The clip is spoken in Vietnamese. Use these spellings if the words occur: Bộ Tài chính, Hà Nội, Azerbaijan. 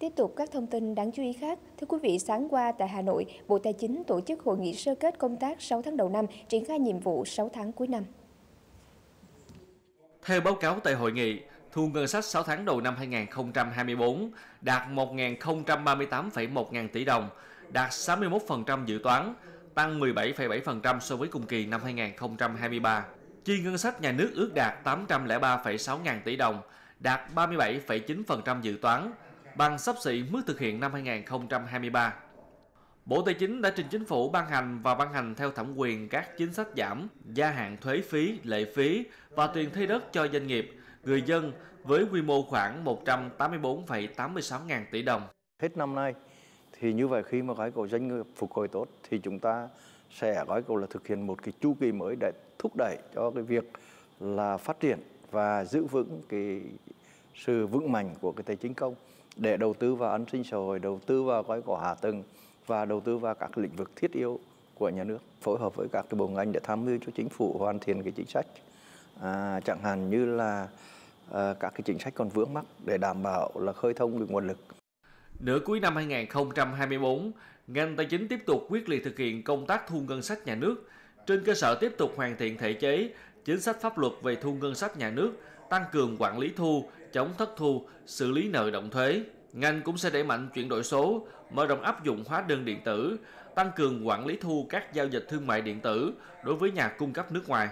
Tiếp tục các thông tin đáng chú ý khác. Thưa quý vị, sáng qua tại Hà Nội, Bộ Tài chính tổ chức hội nghị sơ kết công tác 6 tháng đầu năm, triển khai nhiệm vụ 6 tháng cuối năm. Theo báo cáo tại hội nghị, thu ngân sách 6 tháng đầu năm 2024 đạt 1.038,1 tỷ đồng, đạt 61% dự toán, tăng 17,7% so với cùng kỳ năm 2023. Chi ngân sách nhà nước ước đạt 803,6 ngàn tỷ đồng, đạt 37,9% dự toán, bằng xấp xỉ mức thực hiện năm 2023. Bộ Tài chính đã trình Chính phủ ban hành theo thẩm quyền các chính sách giảm, gia hạn thuế phí, lệ phí và tiền thuê đất cho doanh nghiệp, người dân với quy mô khoảng 184,86 ngàn tỷ đồng. Hết năm nay thì như vậy, khi mà gói cầu doanh nghiệp phục hồi tốt thì chúng ta sẽ gói cầu là thực hiện một cái chu kỳ mới để thúc đẩy cho cái việc là phát triển và giữ vững cái sự vững mạnh của cái tài chính công để đầu tư vào an sinh xã hội, đầu tư vào gói cầu hạ tầng và đầu tư vào các lĩnh vực thiết yếu của nhà nước, phối hợp với các cái bộ ngành để tham mưu cho Chính phủ hoàn thiện cái chính sách, chẳng hạn như là các cái chính sách còn vướng mắc để đảm bảo là khơi thông được nguồn lực. Nửa cuối năm 2024, ngành tài chính tiếp tục quyết liệt thực hiện công tác thu ngân sách nhà nước trên cơ sở tiếp tục hoàn thiện thể chế, chính sách pháp luật về thu ngân sách nhà nước, tăng cường quản lý thu, chống thất thu, xử lý nợ động thuế. Ngành cũng sẽ đẩy mạnh chuyển đổi số, mở rộng áp dụng hóa đơn điện tử, tăng cường quản lý thu các giao dịch thương mại điện tử đối với nhà cung cấp nước ngoài.